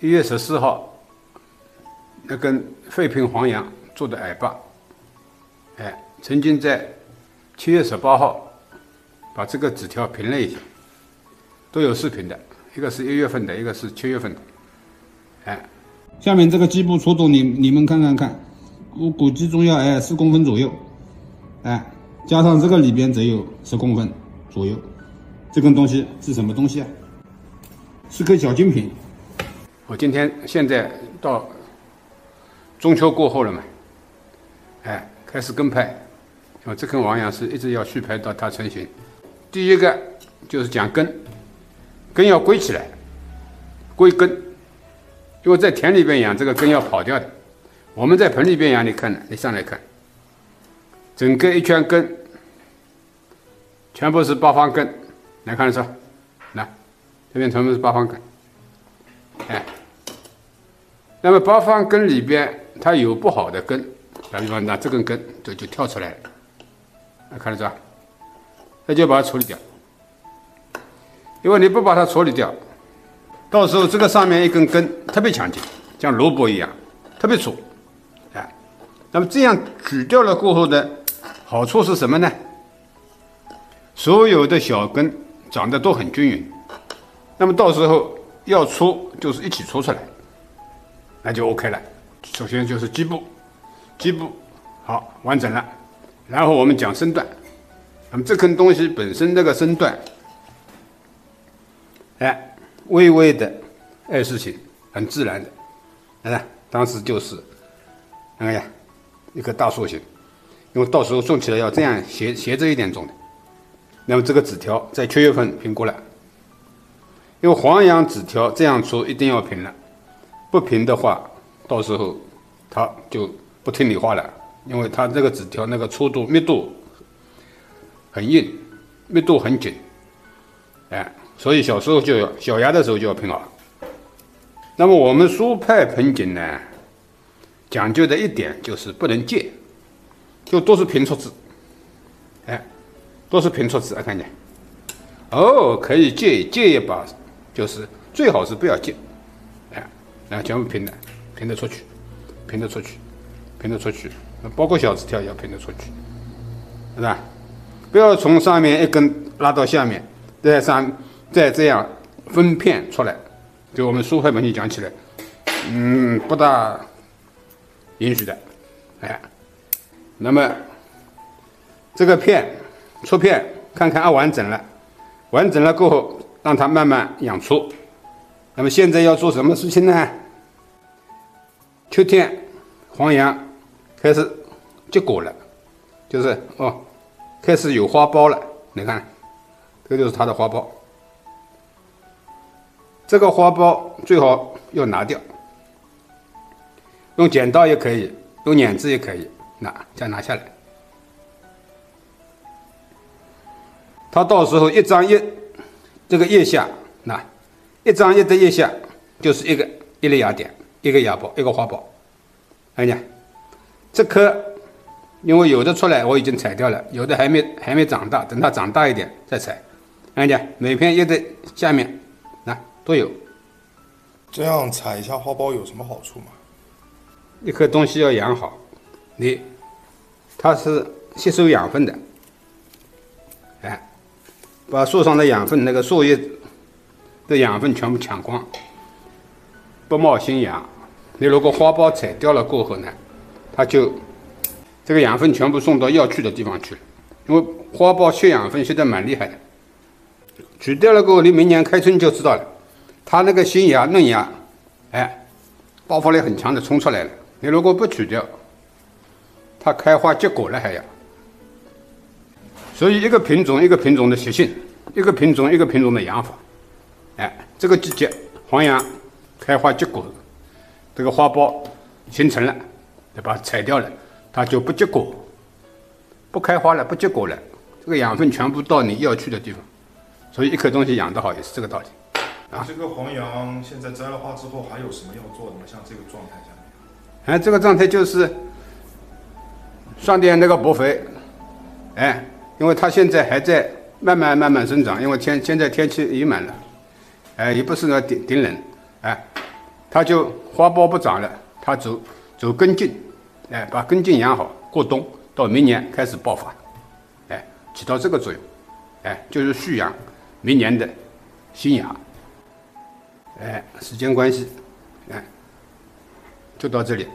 1月14号，那跟废品黄洋做的矮坝，哎，曾经在7月18号把这个纸条评论一下，都有视频的，一个是1月份的，一个是7月份的，哎。下面这个基部戳洞你们看，我估计中药哎4公分左右，哎，加上这个里边只有10公分左右，这根东西是什么东西啊？是个小精品。 我今天现在到中秋过后了嘛，哎，开始跟拍，我这根黄杨是一直要续拍到它成型。第一个就是讲根，根要归起来，归根，因为在田里边养这个根要跑掉的，我们在盆里边养，你看，你上来看，整个一圈根，全部是八方根，来看得到，来，这边全部是八方根，哎。 那么八方根里边，它有不好的根，打比方拿这根根，这就跳出来了，看得到？那就把它处理掉，因为你不把它处理掉，到时候这个上面一根根特别强劲，像萝卜一样，特别粗，哎，那么这样取掉了过后的好处是什么呢？所有的小根长得都很均匀，那么到时候要搓就是一起搓出来。 那就 OK 了。首先就是基部，基部好完整了，然后我们讲身段。那么这根东西本身这个身段，哎，微微的碍事情，很自然的。哎，当时就是那个呀，一个大塑形，因为到时候种起来要这样斜着一点种的。那么这个纸条在7月份评估了，因为黄杨纸条这样做一定要评了。 不平的话，到时候他就不听你话了，因为他这个纸条那个粗度、密度很硬，密度很紧，哎，所以小时候就要小芽的时候就要拼好。那么我们苏派盆景呢，讲究的一点就是不能借，就都是平出枝，哎，都是平出枝啊，看见？哦，可以借一把，就是最好是不要借。 然后全部平的出去，包括小枝条也要平的出去，是吧？不要从上面一根拉到下面，再这样分片出来。就我们苏派盆景讲起来，不大允许的，哎。那么这个片出片，看看啊完整了，完整了过后，让它慢慢养出。 那么现在要做什么事情呢？秋天黄杨开始结果了，就是哦，开始有花苞了。你看，这就是它的花苞。这个花苞最好要拿掉，用剪刀也可以，用碾子也可以，这样拿下来。它到时候一张叶，这个叶下那。 一张叶的叶下就是一粒芽点，一个芽苞，一个花苞。看见，这棵因为有的出来我已经采掉了，有的还没长大，等它长大一点再采。看见，每片叶的下面，都有。这样采一下花苞有什么好处吗？一棵东西要养好，它是吸收养分的，哎，把树上的养分那个树叶。 这养分全部抢光，不冒新芽。你如果花苞采掉了过后呢，它就这个养分全部送到要去的地方去了，因为花苞吸养分吸得蛮厉害的。取掉了过后，你明年开春就知道了，它那个新芽嫩芽，哎，爆发力很强的冲出来了。你如果不取掉，它开花结果了还要。所以一个品种一个品种的习性，一个品种一个品种的养法。 哎，这个季节黄杨开花结果，这个花苞形成了，对吧？采掉了，它就不结果，不开花了，不结果了。这个养分全部到你要去的地方，所以一棵东西养得好也是这个道理。啊，这个黄杨现在摘了花之后还有什么要做的吗？像这个状态下面，哎，这个状态就是上点那个薄肥，哎，因为它现在还在慢慢生长，因为现在天气阴霾了。 哎，也不是要顶冷，哎，它就花苞不长了，它走根茎，哎，把根茎养好，过冬到明年开始爆发，哎，起到这个作用，哎，就是蓄养明年的新芽。哎，时间关系，哎，就到这里。